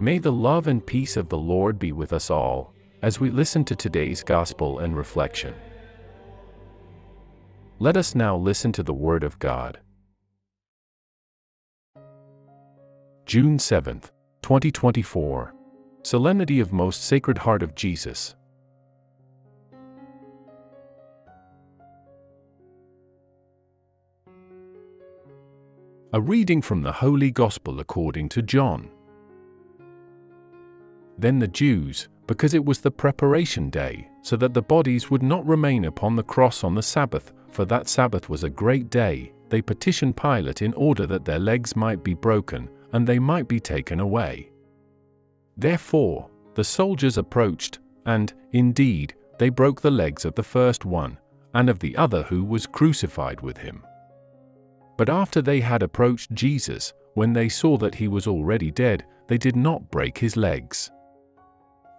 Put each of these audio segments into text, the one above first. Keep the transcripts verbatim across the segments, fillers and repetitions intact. May the love and peace of the Lord be with us all, as we listen to today's gospel and reflection. Let us now listen to the Word of God. June seventh, twenty twenty-four. Solemnity of Most Sacred Heart of Jesus. A reading from the Holy Gospel according to John. Then the Jews, because it was the preparation day, so that the bodies would not remain upon the cross on the Sabbath, for that Sabbath was a great day, they petitioned Pilate in order that their legs might be broken, and they might be taken away. Therefore, the soldiers approached, and, indeed, they broke the legs of the first one, and of the other who was crucified with him. But after they had approached Jesus, when they saw that he was already dead, they did not break his legs.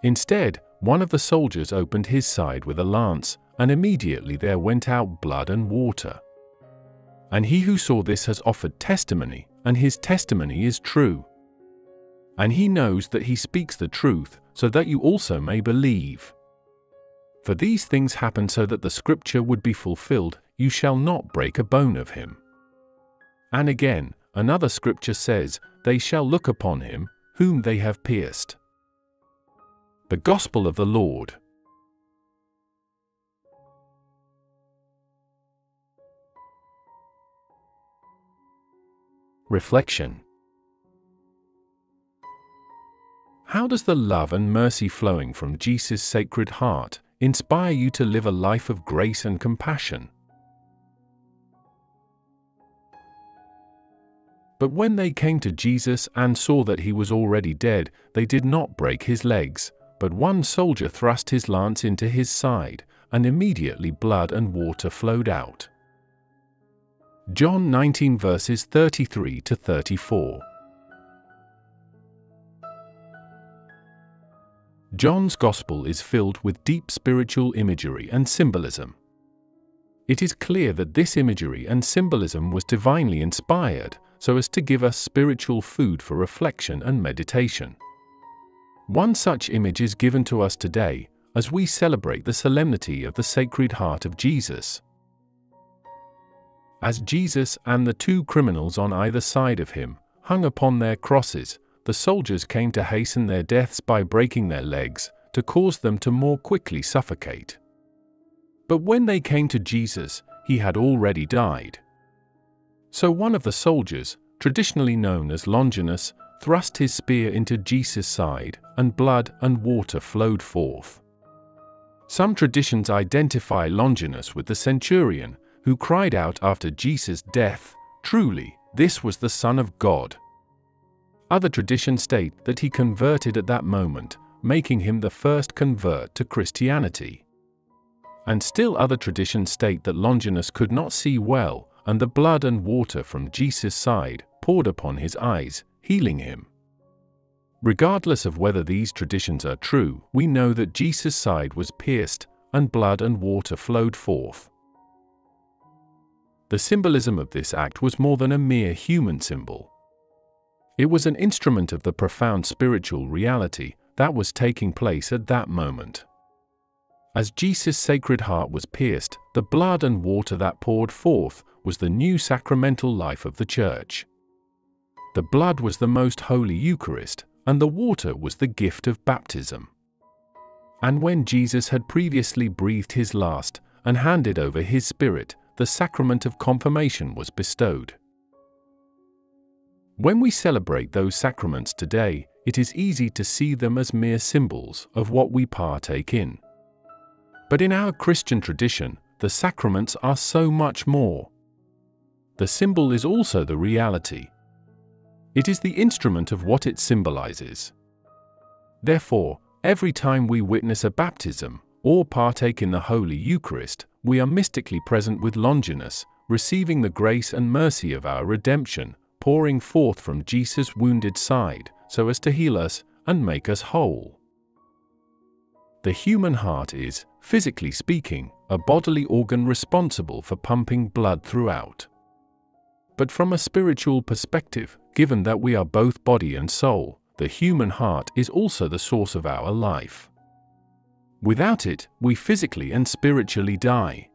Instead, one of the soldiers opened his side with a lance, and immediately there went out blood and water. And he who saw this has offered testimony, and his testimony is true. And he knows that he speaks the truth, so that you also may believe. For these things happened so that the Scripture would be fulfilled, "You shall not break a bone of him." And again, another Scripture says, "They shall look upon him, whom they have pierced." The Gospel of the Lord. Reflection. How does the love and mercy flowing from Jesus' Sacred Heart inspire you to live a life of grace and compassion? But when they came to Jesus and saw that he was already dead, they did not break his legs, but one soldier thrust his lance into his side, and immediately blood and water flowed out. John nineteen verses thirty-three to thirty-four. John's Gospel is filled with deep spiritual imagery and symbolism. It is clear that this imagery and symbolism was divinely inspired, so as to give us spiritual food for reflection and meditation. One such image is given to us today, as we celebrate the solemnity of the Sacred Heart of Jesus. As Jesus and the two criminals on either side of him hung upon their crosses, the soldiers came to hasten their deaths by breaking their legs, to cause them to more quickly suffocate. But when they came to Jesus, he had already died. So one of the soldiers, traditionally known as Longinus, thrust his spear into Jesus' side, and blood and water flowed forth. Some traditions identify Longinus with the centurion, who cried out after Jesus' death, "Truly, this was the Son of God." Other traditions state that he converted at that moment, making him the first convert to Christianity. And still other traditions state that Longinus could not see well, and the blood and water from Jesus' side poured upon his eyes, healing him. Regardless of whether these traditions are true, we know that Jesus' side was pierced, and blood and water flowed forth. The symbolism of this act was more than a mere human symbol. It was an instrument of the profound spiritual reality that was taking place at that moment. As Jesus' Sacred Heart was pierced, the blood and water that poured forth was the new sacramental life of the Church. The blood was the most holy Eucharist, and the water was the gift of baptism. And when Jesus had previously breathed his last and handed over his Spirit, the sacrament of confirmation was bestowed. When we celebrate those sacraments today, it is easy to see them as mere symbols of what we partake in. But in our Christian tradition, the sacraments are so much more. The symbol is also the reality. It is the instrument of what it symbolizes. Therefore, every time we witness a baptism or partake in the Holy Eucharist, we are mystically present with Longinus, receiving the grace and mercy of our redemption, pouring forth from Jesus' wounded side, so as to heal us and make us whole. The human heart is, physically speaking, a bodily organ responsible for pumping blood throughout. But from a spiritual perspective, given that we are both body and soul, The human heart is also the source of our life. Without it, we physically and spiritually die.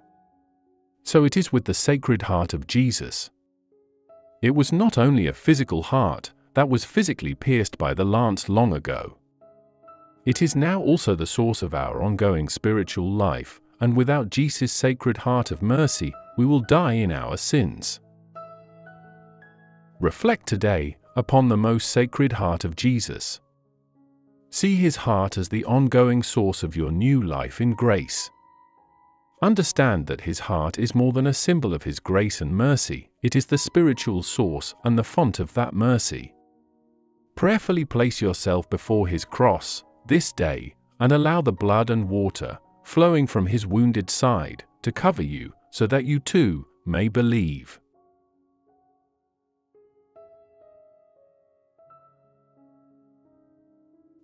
So it is with the Sacred Heart of Jesus. It was not only a physical heart that was physically pierced by the lance long ago. It is now also the source of our ongoing spiritual life, and without Jesus' Sacred Heart of mercy, we will die in our sins. Reflect today upon the most sacred heart of Jesus. See his heart as the ongoing source of your new life in grace. Understand that his heart is more than a symbol of his grace and mercy, it is the spiritual source and the font of that mercy. Prayerfully place yourself before his cross this day and allow the blood and water flowing from his wounded side to cover you so that you too may believe.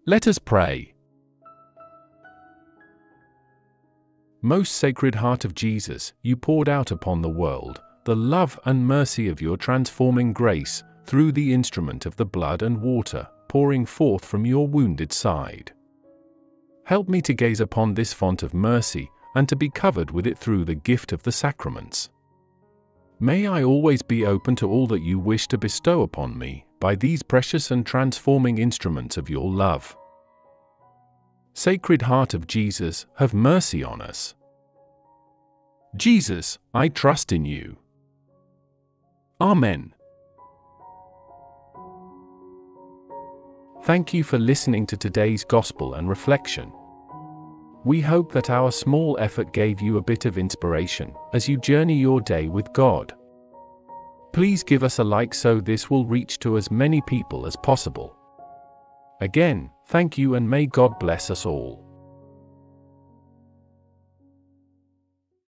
Let us pray. Most Sacred Heart of Jesus, you poured out upon the world the love and mercy of your transforming grace through the instrument of the blood and water pouring forth from your wounded side. Help me to gaze upon this font of mercy and to be covered with it through the gift of the sacraments. May I always be open to all that you wish to bestow upon me by these precious and transforming instruments of your love. Sacred Heart of Jesus, have mercy on us. Jesus, I trust in you. Amen. Thank you for listening to today's Gospel and Reflection. We hope that our small effort gave you a bit of inspiration as you journey your day with God. Please give us a like so this will reach to as many people as possible. Again, thank you and may God bless us all.